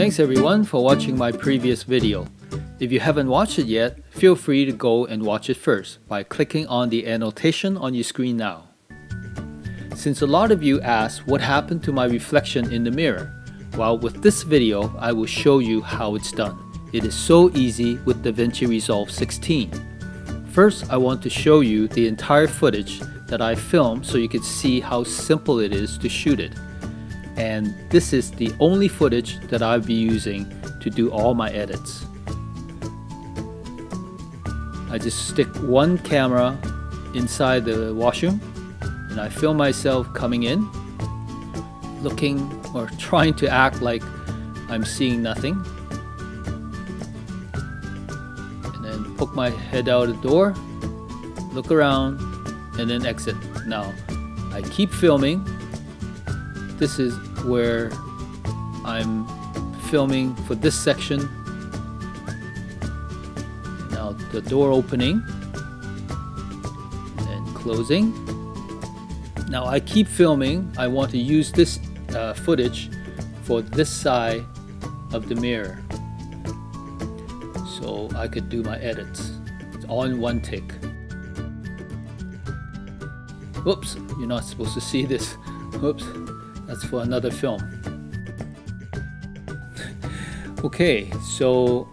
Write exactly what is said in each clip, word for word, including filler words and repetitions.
Thanks everyone for watching my previous video. If you haven't watched it yet, feel free to go and watch it first by clicking on the annotation on your screen now. Since a lot of you asked what happened to my reflection in the mirror, well, with this video I will show you how it's done. It is so easy with DaVinci Resolve sixteen. First, I want to show you the entire footage that I filmed so you can see how simple it is to shoot it. And this is the only footage that I'll be using to do all my edits. I just stick one camera inside the washroom and I film myself coming in, looking or trying to act like I'm seeing nothing. Poke my head out the door, look around, and then exit. Now, I keep filming. This is where I'm filming for this section. Now the door opening and closing. Now I keep filming. I want to use this uh, footage for this side of the mirror, so I could do my edits. It's all in one take. Whoops, you're not supposed to see this. Whoops, that's for another film. Okay, so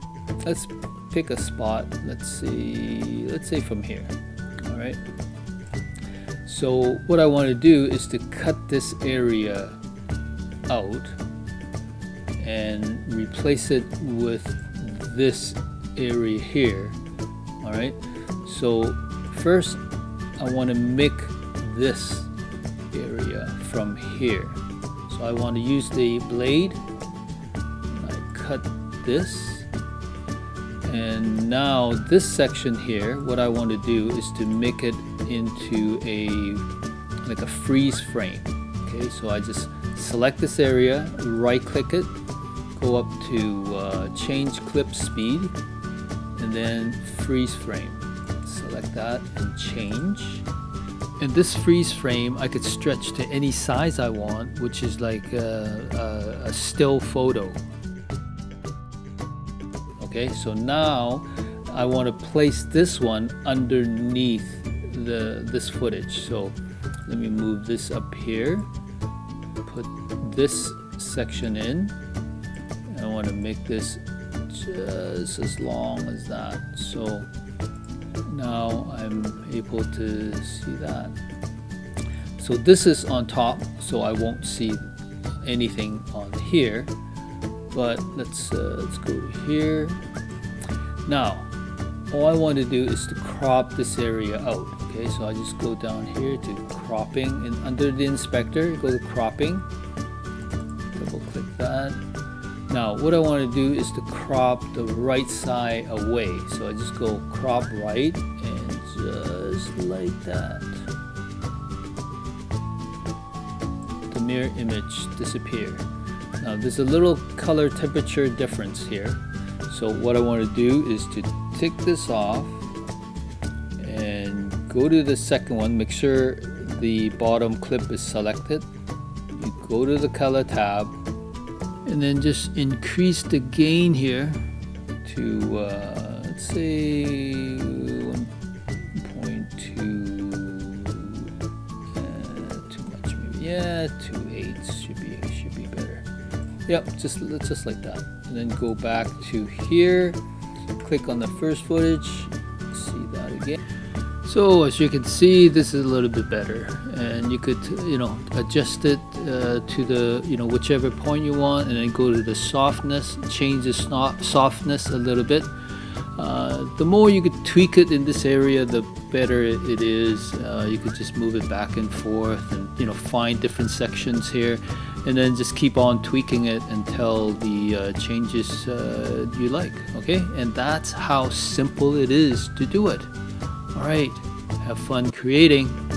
let's pick a spot. Let's see, let's say from here, all right? So what I want to do is to cut this area out and replace it with this area here. All right, so first I want to make this area from here, so I want to use the blade. I cut this, and now this section here, what I want to do is to make it into a like a freeze frame. Okay, so I just select this area, right click it, go up to uh, change clip speed, and then freeze frame. Select that and change. In this freeze frame, I could stretch to any size I want, which is like a, a, a still photo. Okay, so now I want to place this one underneath the this footage. So let me move this up here, put this section in. I want to make this just as long as that. So now I'm able to see that. So this is on top, so I won't see anything on here. But let's uh, let's go to here. Now, all I want to do is to crop this area out. Okay, so I just go down here to cropping, and under the inspector, go to cropping. Double click that. Now, what I want to do is to crop the right side away. So I just go crop right and just like that. The mirror image disappears. Now, there's a little color temperature difference here. So what I want to do is to take this off and go to the second one. Make sure the bottom clip is selected. You go to the color tab, and then just increase the gain here to uh, let's say one point two, uh, too much maybe, yeah, two point eight should be, should be better. Yep, just, just like that. And then go back to here, click on the first footage, see that again. So as you can see, this is a little bit better, and you could, you know, adjust it uh, to the, you know, whichever point you want, and then go to the softness, change the softness a little bit. Uh, the more you could tweak it in this area, the better it is. Uh, you could just move it back and forth, and you know, find different sections here, and then just keep on tweaking it until the uh, changes uh, you like. Okay, and that's how simple it is to do it. All right, have fun creating.